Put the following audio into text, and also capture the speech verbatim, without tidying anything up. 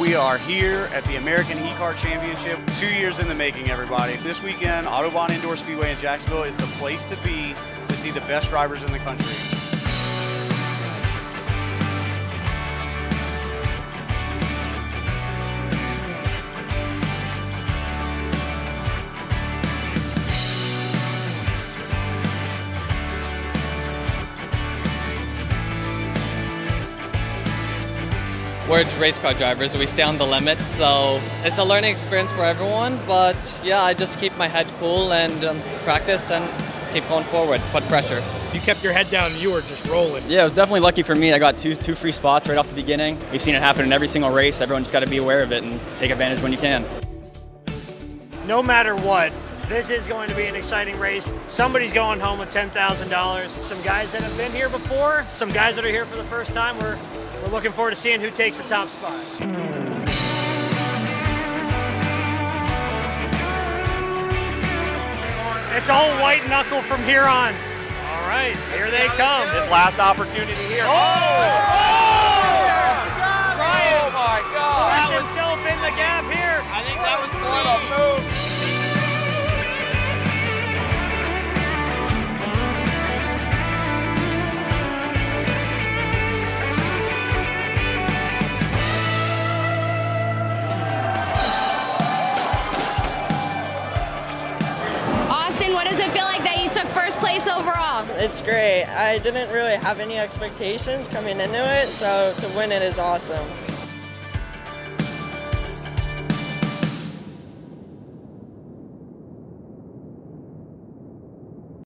We are here at the American E-Kart Championship, two years in the making, everybody. This weekend, Autobahn Indoor Speedway in Jacksonville is the place to be to see the best drivers in the country. We're race car drivers, we stay on the limit, so it's a learning experience for everyone, but yeah, I just keep my head cool and um, practice and keep going forward, put pressure. You kept your head down and you were just rolling. Yeah, it was definitely lucky for me. I got two, two free spots right off the beginning. We've seen it happen in every single race. Everyone's got to be aware of it and take advantage when you can. No matter what, this is going to be an exciting race. Somebody's going home with ten thousand dollars. Some guys that have been here before, some guys that are here for the first time, we're We're looking forward to seeing who takes the top spot. It's all white knuckle from here on. All right, here they come. This last opportunity here. Oh! Oh! Brian, oh my God! Puts himself in the gap here. I think that was a little move. First place overall. It's great. I didn't really have any expectations coming into it, so to win it is awesome.